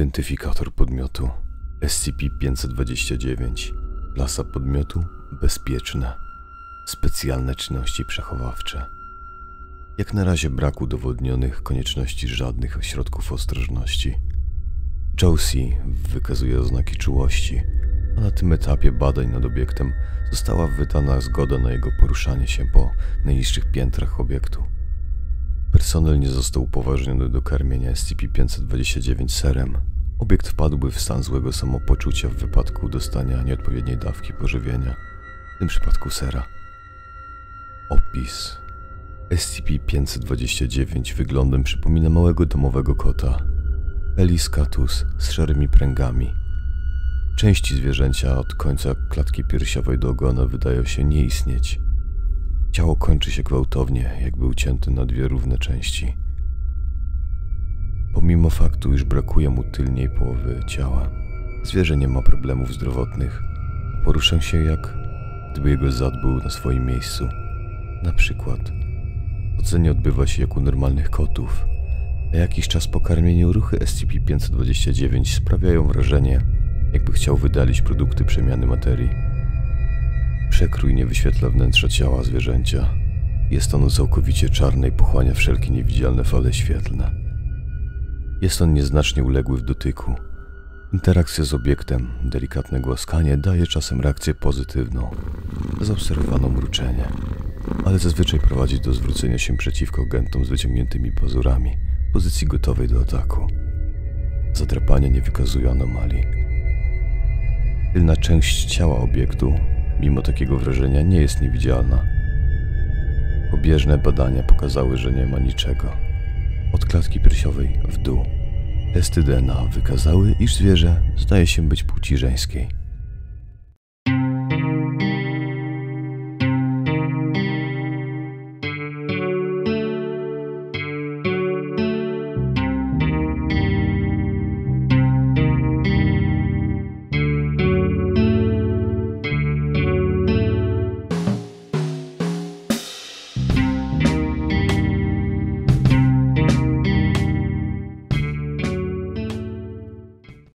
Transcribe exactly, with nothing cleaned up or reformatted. Identyfikator podmiotu S C P pięćset dwadzieścia dziewięć. Klasa podmiotu bezpieczna. Specjalne czynności przechowawcze. Jak na razie brak udowodnionych konieczności żadnych środków ostrożności. Jocelyn wykazuje oznaki czułości, a na tym etapie badań nad obiektem została wydana zgoda na jego poruszanie się po najniższych piętrach obiektu. Personel nie został upoważniony do karmienia S C P pięćset dwadzieścia dziewięć serem. Obiekt wpadłby w stan złego samopoczucia w wypadku dostania nieodpowiedniej dawki pożywienia, w tym przypadku sera. Opis. S C P pięćset dwadzieścia dziewięć wyglądem przypomina małego domowego kota. Felis catus z szarymi pręgami. Części zwierzęcia od końca klatki piersiowej do ogona wydają się nie istnieć. Ciało kończy się gwałtownie, jakby ucięte na dwie równe części. Pomimo faktu, iż brakuje mu tylnej połowy ciała, zwierzę nie ma problemów zdrowotnych, a porusza się jak gdyby jego zad był na swoim miejscu. Na przykład, chodzenie odbywa się jak u normalnych kotów, a jakiś czas po karmieniu ruchy S C P pięćset dwadzieścia dziewięć sprawiają wrażenie, jakby chciał wydalić produkty przemiany materii. Przekrój nie wyświetla wnętrza ciała zwierzęcia. Jest ono całkowicie czarne i pochłania wszelkie niewidzialne fale świetlne. Jest on nieznacznie uległy w dotyku. Interakcja z obiektem, delikatne głaskanie daje czasem reakcję pozytywną, zaobserwowano mruczenie, ale zazwyczaj prowadzi do zwrócenia się przeciwko agentom z wyciągniętymi pazurami w pozycji gotowej do ataku. Zadrapania nie wykazują anomalii. Tylna część ciała obiektu, mimo takiego wrażenia, nie jest niewidzialna. Pobieżne badania pokazały, że nie ma niczego. Od klatki piersiowej w dół. Testy D N A wykazały, iż zwierzę zdaje się być płci żeńskiej.